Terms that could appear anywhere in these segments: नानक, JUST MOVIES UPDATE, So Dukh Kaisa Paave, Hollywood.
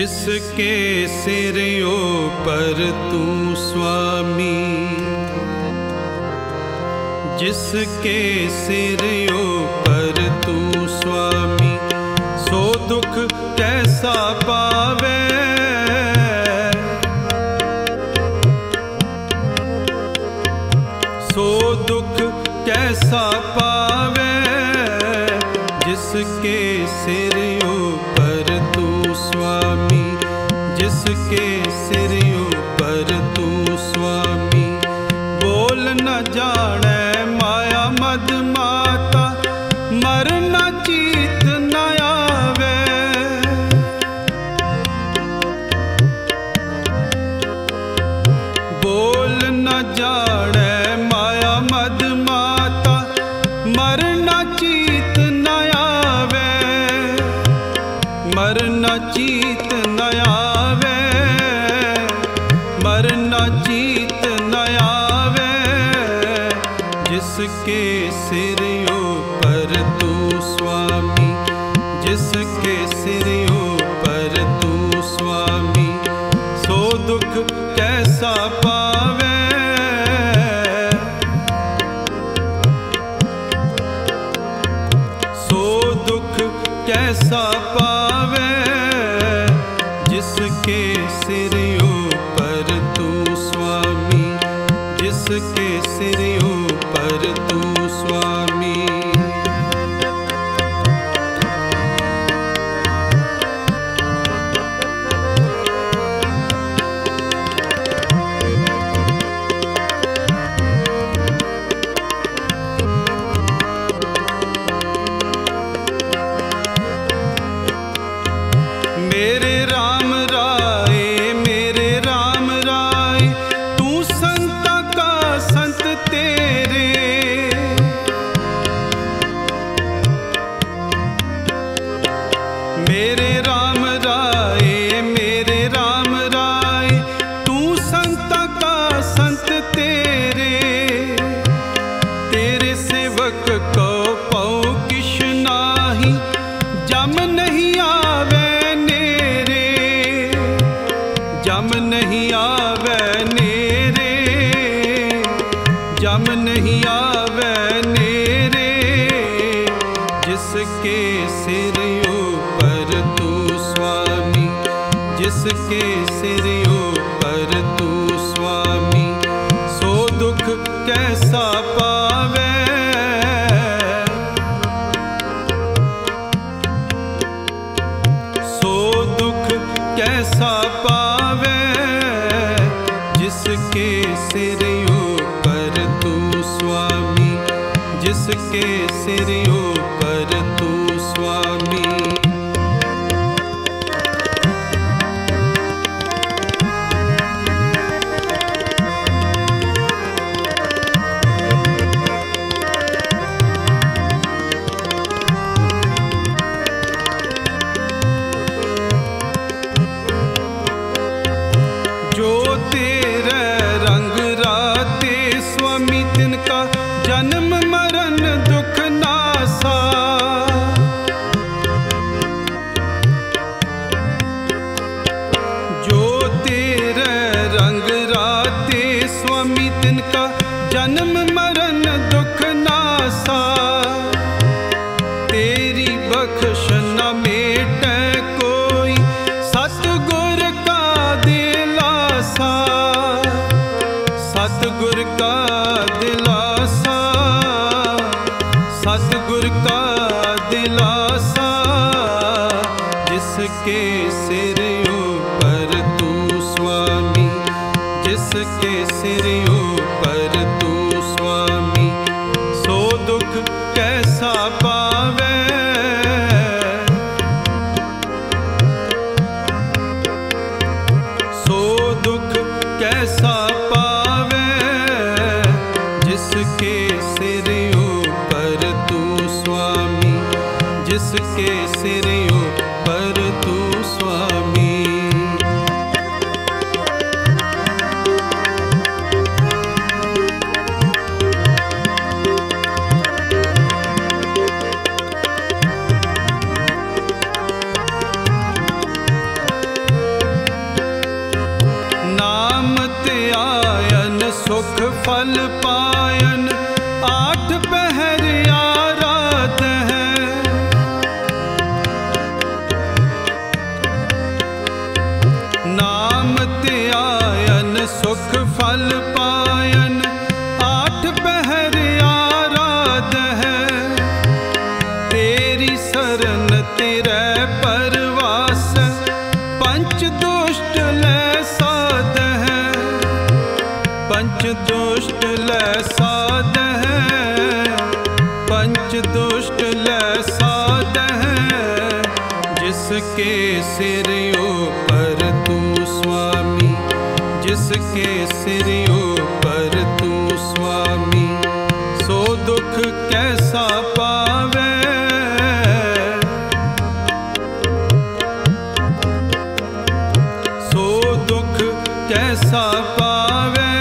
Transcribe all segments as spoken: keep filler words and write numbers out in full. जिसके सिरों पर तू स्वामी, जिसके सिरों पर तू स्वामी। सो दुख कैसा पावे, सो दुख कैसा पावे, जिसके सिरों पर तू स्वामी, जिसके सिरों पर तू स्वामी। बोल न जाने माया मद माता, मर न जीत न आवे, बोल न जाने माया मद माता, मर न जीत न आवे, मर न जीत न आवे, मर न जीत न आवे, जिसके सिरों पर तू स्वामी, जिसके सिरों पर तू स्वामी। सो दुख कैसा पावे, सो दुख कैसा पावे, जिसके सिरों पर तू स्वामी, जिसके सिरों पर तू स्वामी। जम नहीं आवे नेरे, जिसके सिरों पर तू स्वामी, जिसके सिरों पर तू स्वामी। सो दुख कैसा पावे, सो दुख कैसा पावे, जिसके सिरों तू स्वामी, जिसके सिरों पर तू स्वामी। जन्म मरण दुख नासा, जो तेरे रंग राते स्वामी, तिनका जन्म मरण दुख नासा। तेरी बख्श न मेटे कोई, सतगुर का दिलासा, सतगुर का दिलासा, सतगुर का दिलासा। जिसके सिरों पर तू स्वामी, जिसके सिरों पर तू स्वामी। सो दुख कैसा पावे, सो दुख कैसा पावे, जिसके सिरों पर तू स्वामी, जिसके सिरों पर तू स्वामी। आठ फल पायन आठ पहर आरात है। नाम त्यायन सुख फल पायन आठ पहर आरात है। तेरी शरण तेरे परवास पंच दुष्ट ले साध है। पंच दुष्ट ले साध है। पंच दुष्ट ले साध है। जिसके सिर ऊपर तू स्वामी, जिसके सिर ऊपर तू स्वामी, सो दुख कैसा पावे। कैसा पावे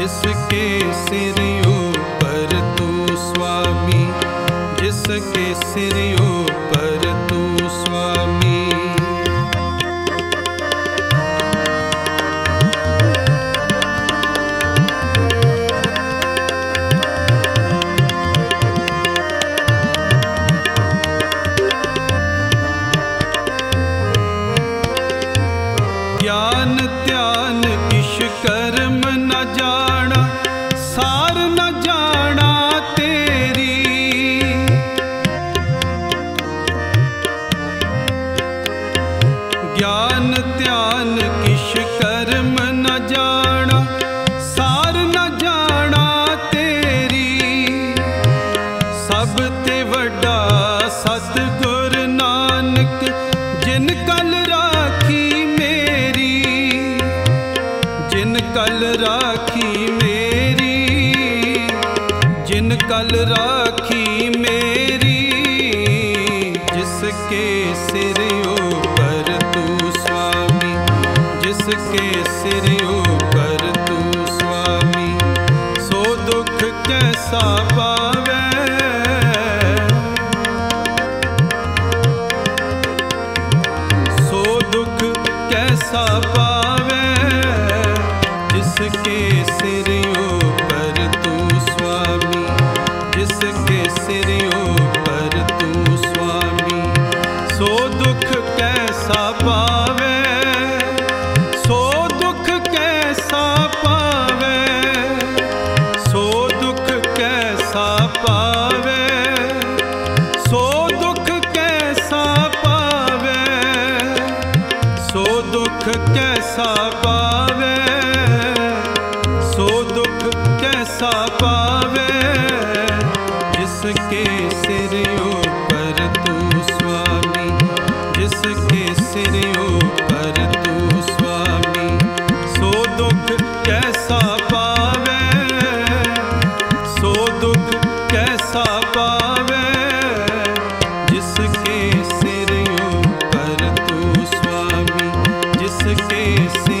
जिसके सिर ऊपर तू स्वामी, जिसके सिर ऊपर तू स्वामी। ज्ञान ध्यान किश कर्म न जाना, सार न जाना तेरी। ज्ञान ध्यान किश कर्म न जाना, सार न जाना तेरी। सब ते वड्डा सतगुर नानक जिन कल राखी कल राखी मेरी, जिन कल राखी मेरी। जिसके सिर ऊपर तू स्वामी, जिसके सिर ऊपर तू स्वामी, सो दुख कैसा पावे। सो दुख कैसा पावे जिसके सिर ऊपर तू स्वामी, जिसके सिर ऊपर तू स्वामी, सो दुख कैसा पावे। सो दुख कैसा पावे। सो दुख कैसा पावे। सो दुख कैसा पावे। सो दुख कैसा पावे। कैसा पावे जिसके सिर ऊपर तू स्वामी, जिसके सिर ऊपर तू स्वामी, सो दुख कैसा पावे। सो दुख कैसा पावे जिसके सिर ऊपर तू स्वामी, जिसके